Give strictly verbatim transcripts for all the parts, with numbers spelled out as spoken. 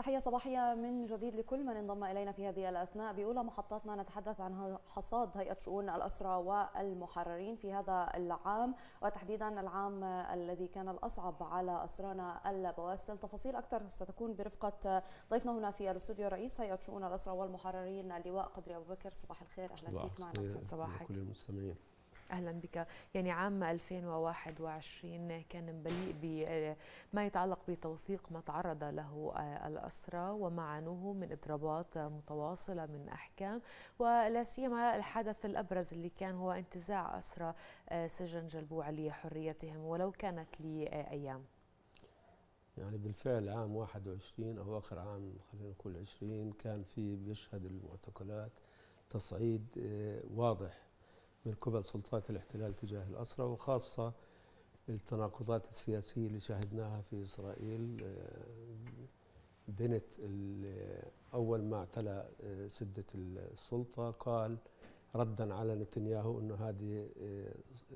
تحية صباحية من جديد لكل من انضم إلينا في هذه الأثناء. بأولى محطاتنا نتحدث عن حصاد هيئة شؤون الأسرى والمحررين في هذا العام، وتحديدا العام الذي كان الأصعب على أسرانا البواسل. تفاصيل أكثر ستكون برفقة ضيفنا هنا في الاستوديو رئيس هيئة شؤون الأسرى والمحررين اللواء قدري أبو بكر. صباح الخير، أهلا فيك معنا. صباحك كل المستمعين، اهلا بك. يعني عام ألفين وواحد وعشرين كان مليء بما يتعلق بتوثيق ما تعرض له الأسرى ومعانوه من اضرابات متواصله من احكام، ولا سيما الحدث الابرز اللي كان هو انتزاع أسرى سجن جلبوا لحريتهم ولو كانت لايام. يعني بالفعل عام واحد وعشرين او اخر عام، خلينا نقول عشرين، كان في بيشهد المعتقلات تصعيد واضح من قبل سلطات الاحتلال تجاه الأسرى، وخاصة التناقضات السياسية اللي شاهدناها في إسرائيل. بنت أول ما اعتلى سدة السلطة قال ردا على نتنياهو أنه هذه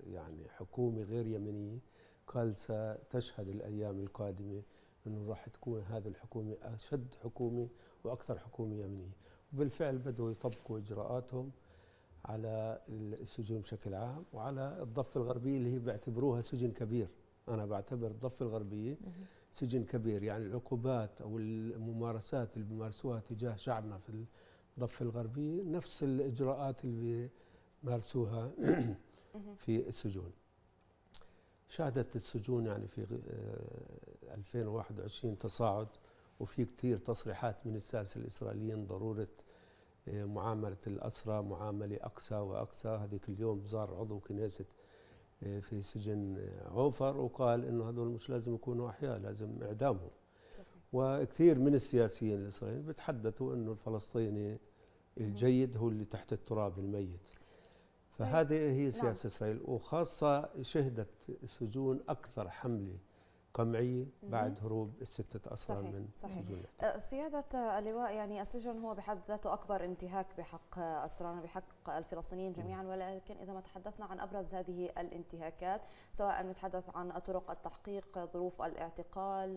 يعني حكومة غير يمنية، قال ستشهد الأيام القادمة أنه راح تكون هذه الحكومة أشد حكومة وأكثر حكومة يمنية. وبالفعل بدأوا يطبقوا إجراءاتهم على السجون بشكل عام وعلى الضفة الغربية اللي هي بيعتبروها سجن كبير. أنا بعتبر الضفة الغربية سجن كبير، يعني العقوبات أو الممارسات اللي بيمارسوها تجاه شعبنا في الضفة الغربية نفس الإجراءات اللي بيمارسوها في السجون. شهدت السجون يعني في ألفين وواحد وعشرين تصاعد، وفي كثير تصريحات من الساسة الإسرائيليين ضرورة معاملة الأسرى معاملة أقسى وأقسى. هذيك اليوم زار عضو كنيسة في سجن عوفر وقال إنه هذول مش لازم يكونوا أحياء، لازم إعدامهم. وكثير من السياسيين الإسرائيليين بيتحدثوا إنه الفلسطيني الجيد هو اللي تحت التراب الميت. فهذه هي سياسة إسرائيل، وخاصة شهدت السجون أكثر حملة قمعية بعد هروب الستة أسرى من السجون. سيادة اللواء، يعني السجن هو بحد ذاته أكبر انتهاك بحق أسرانا بحق الفلسطينيين جميعا، ولكن إذا ما تحدثنا عن أبرز هذه الانتهاكات، سواء نتحدث عن طرق التحقيق، ظروف الاعتقال،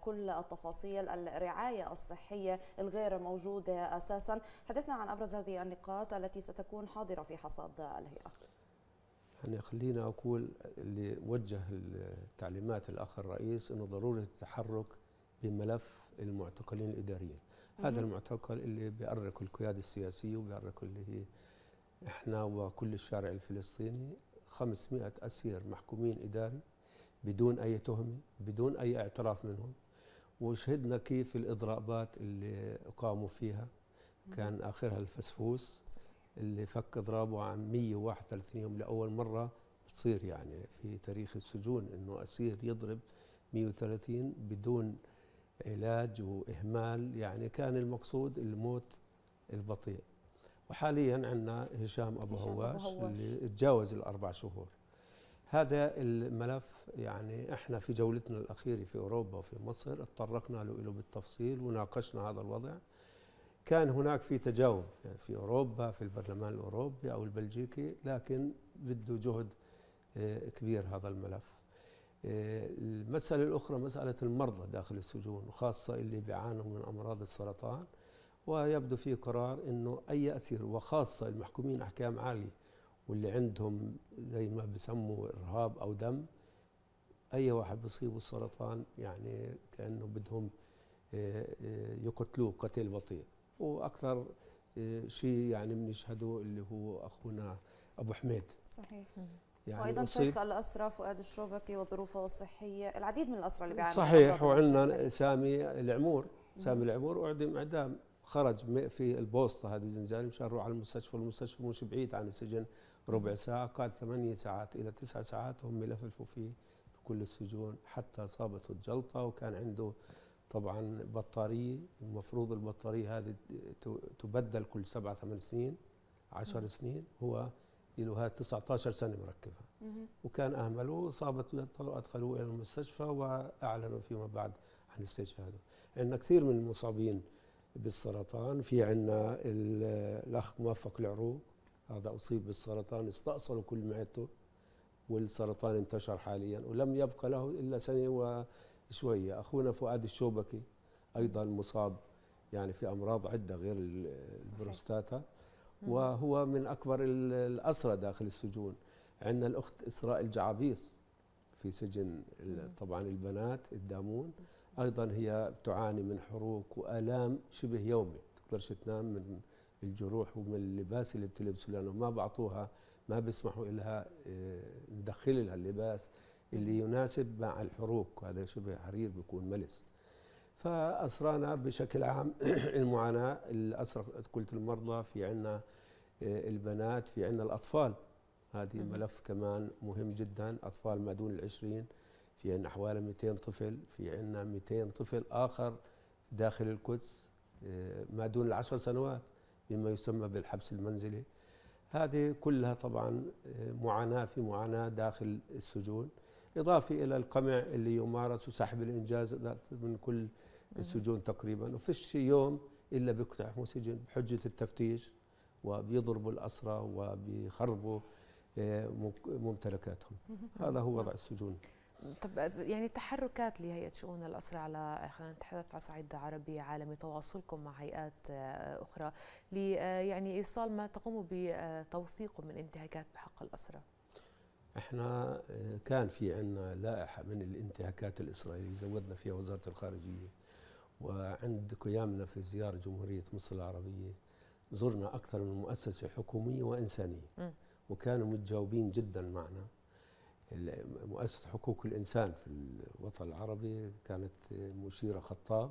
كل التفاصيل، الرعاية الصحية الغير موجودة أساسا، حدثنا عن أبرز هذه النقاط التي ستكون حاضرة في حصاد الهيئة. يعني خلينا أقول اللي وجه التعليمات الأخ الرئيس أنه ضرورة التحرك بملف المعتقلين الإداريين. هذا المعتقل اللي بيأرق القيادة السياسية وبيأرق اللي هي إحنا وكل الشارع الفلسطيني. خمسمئة أسير محكومين إداري بدون أي تهمة، بدون أي اعتراف منهم، وشهدنا كيف الإضرابات اللي قاموا فيها. كان آخرها الفسفوس اللي فك اضرابه عن مئة وواحد وثلاثين يوم لاول مره بتصير يعني في تاريخ السجون انه اسير يضرب مئة وثلاثين بدون علاج واهمال. يعني كان المقصود الموت البطيء. وحاليا عندنا هشام ابو هواش اللي تجاوز الاربع شهور. هذا الملف يعني احنا في جولتنا الاخيره في اوروبا وفي مصر تطرقنا له بالتفصيل وناقشنا هذا الوضع. كان هناك في تجاوب يعني في أوروبا في البرلمان الأوروبي أو البلجيكي، لكن بده جهد كبير هذا الملف. المسألة الأخرى مسألة المرضى داخل السجون، وخاصة اللي بيعانوا من أمراض السرطان، ويبدو في قرار أنه أي أسير وخاصة المحكومين أحكام عالية واللي عندهم زي ما بسموا إرهاب أو دم، أي واحد بيصيبوا السرطان يعني كأنه بدهم يقتلوه قتل بطيء. واكثر شيء يعني بنشهده اللي هو اخونا ابو حميد. صحيح. يعني وايضا شيخ الاسرى فؤاد الشوبكي وظروفه الصحيه، العديد من الاسرى اللي بيعانوا. صحيح. وعندنا سامي العمور، سامي العمور اعدم اعدام، خرج في البوسطه هذه زنزانه مشان يروح على المستشفى، والمستشفى مش بعيد عن السجن ربع ساعه، قعد ثمانية ساعات الى تسع ساعات هم لفلفوا فيه في كل السجون حتى اصابته الجلطه. وكان عنده طبعا بطاريه، المفروض البطاريه هذه تبدل كل سبعة ثمان سنين عشر سنين، هو له تسعة عشر سنه مركبها. وكان اهملوه، اصابته ادخلوه الى المستشفى واعلنوا فيما بعد عن استشهاده. عندنا كثير من المصابين بالسرطان، في عندنا الاخ موفق العروه، هذا اصيب بالسرطان، استأصلوا كل معدته والسرطان انتشر حاليا ولم يبقى له الا سنه و شوية. أخونا فؤاد الشوبكي أيضا مصاب يعني في أمراض عدة غير البروستاتا، وهو من أكبر الأسرى داخل السجون. عندنا الأخت إسراء الجعابيص في سجن طبعا البنات الدامون، أيضا هي تعاني من حروق وآلام شبه يومي، تقدرش تنام من الجروح ومن اللباس اللي بتلبسه، لأنه ما بعطوها، ما بيسمحوا لها ندخل لها اللباس اللي يناسب مع الحروق، هذا شبه حرير بيكون ملس. فأسرانا بشكل عام المعاناة الأسرى، قلت المرضى، في عنا البنات، في عنا الأطفال، هذه ملف كمان مهم جدا، أطفال ما دون العشرين، في عنا حوالي مئتين طفل، في عنا مئتين طفل آخر داخل القدس ما دون العشر سنوات مما يسمى بالحبس المنزلي. هذه كلها طبعا معاناة في معاناة داخل السجون، إضافة إلى القمع اللي يمارس وسحب الإنجاز من كل السجون تقريبا، وفيش يوم إلا بيقتحموا سجن بحجة التفتيش، وبيضربوا الأسرى وبيخربوا ممتلكاتهم. هذا هو وضع السجون. طب يعني تحركات لهيئة شؤون الأسرى، على خلينا نتحدث على صعيد عربي عالمي، تواصلكم مع هيئات أخرى لي يعني إيصال ما تقوموا بتوثيقه من انتهاكات بحق الأسرى؟ احنا كان في عندنا لائحة من الانتهاكات الإسرائيلية زودنا فيها وزارة الخارجية، وعند قيامنا في زيارة جمهورية مصر العربية زرنا أكثر من مؤسسة حكومية وإنسانية، م. وكانوا متجاوبين جدا معنا. مؤسسة حقوق الإنسان في الوطن العربي كانت مشيرة خطاب،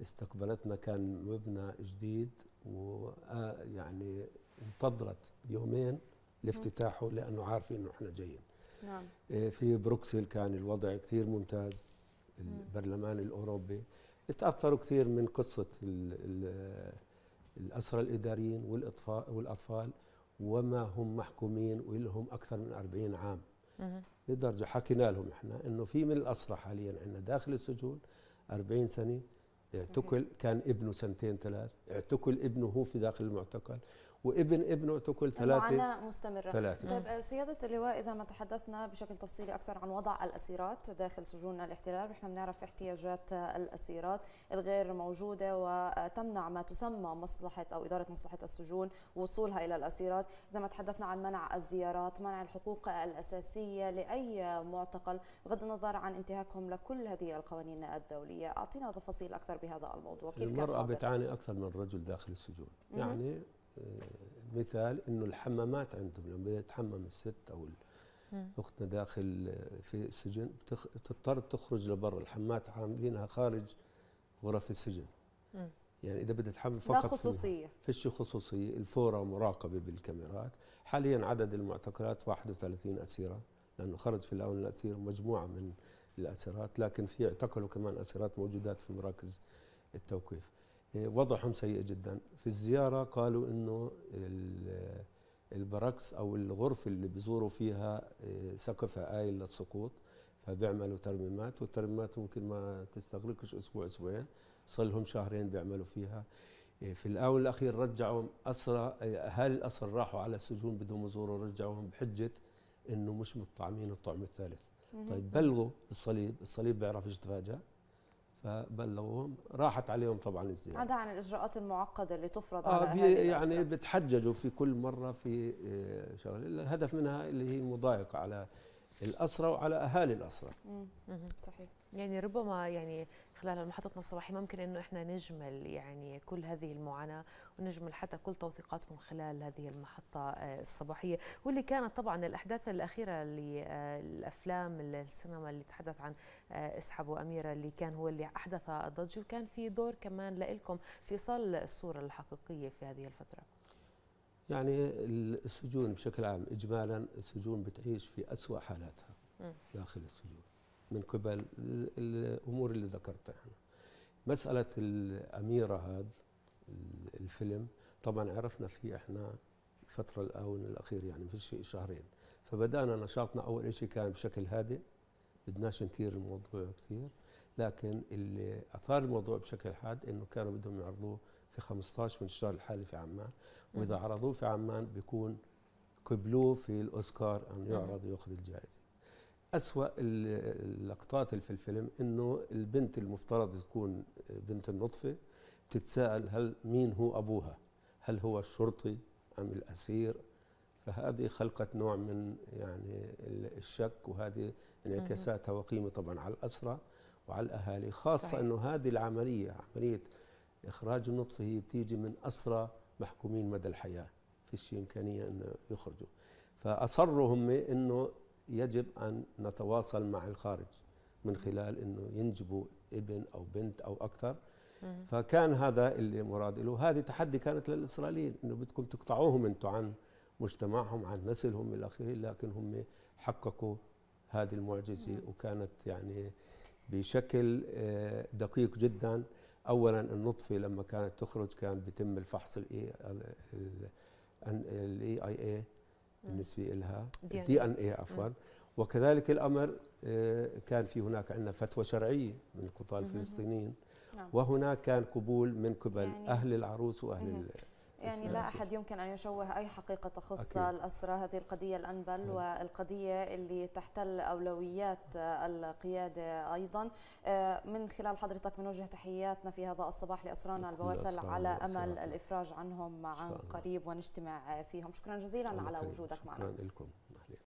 استقبلتنا، كان مبنى جديد، ويعني انتظرت يومين لافتتاحه لأنه عارفين أنه إحنا جايين. نعم. في بروكسل كان الوضع كثير ممتاز، البرلمان الأوروبي تأثروا كثير من قصة الأسرى الإداريين والأطفال وما هم محكومين ولهم أكثر من أربعين عام. لدرجة حكينا لهم إحنا أنه في من الأسرى حاليا عندنا داخل السجون أربعين سنة اعتقل، كان ابنه سنتين ثلاث، اعتقل ابنه هو في داخل المعتقل، وابن ابنه اعتقل ثلاثة. معاناة مستمرة. ثلاثة. طيب سيادة اللواء، إذا ما تحدثنا بشكل تفصيلي أكثر عن وضع الأسيرات داخل سجون الاحتلال، نحن بنعرف احتياجات الأسيرات الغير موجودة وتمنع ما تسمى مصلحة أو إدارة مصلحة السجون وصولها إلى الأسيرات، إذا ما تحدثنا عن منع الزيارات، منع الحقوق الأساسية لأي معتقل بغض النظر عن انتهاكهم لكل هذه القوانين الدولية، أعطينا تفاصيل أكثر بهذا الموضوع. كيف المرأة بتعاني أكثر من الرجل داخل السجون، يعني مثال انه الحمامات عندهم لما بتتحمم الست او اختنا داخل في السجن بتضطر تخرج لبرا، الحمامات عاملينها خارج غرف السجن. مم. يعني اذا بدها تحمم فقط لا خصوصيه، فيش خصوصيه، الفوره مراقبه بالكاميرات. حاليا عدد المعتقلات واحد وثلاثين اسيره، لانه خرج في الاونه الاخيره مجموعه من الاسيرات، لكن في اعتقلوا كمان اسيرات موجودات في مراكز التوقيف. وضعهم سيء جدا. في الزيارة قالوا إنه البركس أو الغرفة اللي بيزوروا فيها سقفها آيل للسقوط، فبيعملوا ترميمات، والترميمات ممكن ما تستغرقش أسبوع أسبوعين، صار لهم شهرين بيعملوا فيها. في الآونة الأخير رجعوا أسرى، أهالي الأسر راحوا على السجون بدهم يزوروا، رجعوهم بحجة إنه مش مطعمين الطعم الثالث. طيب بلغوا الصليب، الصليب بيعرف يتفاجأ، فبلغوهم، راحت عليهم طبعا الزيارة. عدا عن الإجراءات المعقدة اللي تفرض آه على أهالي الأسرى. يعني بتحججوا في كل مرة في شغله، الهدف منها اللي هي المضايقة على الأسرى وعلى أهالي الأسرى. صحيح. يعني ربما يعني خلال محطتنا الصباحية ممكن إنه إحنا نجمل يعني كل هذه المعاناة، ونجمل حتى كل توثيقاتكم خلال هذه المحطة الصباحية، واللي كانت طبعا الأحداث الأخيرة للأفلام السينما اللي تحدث عن اسحب وأميرة، اللي كان هو اللي أحدث الضجة، وكان في دور كمان لإلكم في إيصال الصورة الحقيقية في هذه الفترة. يعني السجون بشكل عام إجمالا، السجون بتعيش في أسوأ حالاتها داخل السجون من قبل الأمور اللي ذكرتها. مسألة الأميرة هذا الفيلم طبعا عرفنا فيه إحنا الفترة الآونة الأخير، يعني في شهرين، فبدأنا نشاطنا. أول شيء كان بشكل هادئ، بدناش نثير الموضوع كثير، لكن اللي أثار الموضوع بشكل حاد إنه كانوا بدهم يعرضوه في خمسة عشر من الشهر الحالي في عمان، وإذا عرضوه في عمان بيكون قبلوه في الأوسكار أن يعرض ويأخذ الجائزة. أسوأ اللقطات اللي في الفيلم إنه البنت المفترض تكون بنت النطفة بتتساءل هل مين هو أبوها؟ هل هو الشرطي أم الأسير؟ فهذه خلقت نوع من يعني الشك، وهذه انعكاساتها وقيمة طبعا على الأسرة وعلى الأهالي، خاصة صحيح. إنه هذه العملية عملية إخراج النطفة هي بتيجي من أسرى محكومين مدى الحياة، فيش إمكانية إنه يخرجوا، فأصروا هم إنه يجب أن نتواصل مع الخارج من خلال إنه ينجبوا ابن أو بنت أو أكثر. فكان هذا اللي مراد له. هذه تحدي كانت للإسرائيليين إنه بدكم تقطعوهم أنتم عن مجتمعهم عن نسلهم إلى آخره، لكن هم حققوا هذه المعجزة وكانت يعني بشكل دقيق جدا. أولا النطفة لما كانت تخرج كان بيتم الفحص الاي اي اي بالنسبة لها دي ان اي عفوا، وكذلك الأمر كان في هناك عندنا فتوى شرعية من القضاة الفلسطينيين، وهناك كان قبول من قبل يعني أهل العروس وأهل يعني لا أحد يمكن أن يشوه أي حقيقة تخص الأسرى. هذه القضية الأنبل والقضية اللي تحتل أولويات القيادة أيضا. من خلال حضرتك بنوجه تحياتنا في هذا الصباح لأسرانا البواسل، على أمل الإفراج عنهم عن قريب ونجتمع فيهم. شكرا جزيلا على وجودك معنا. شكرا لكم.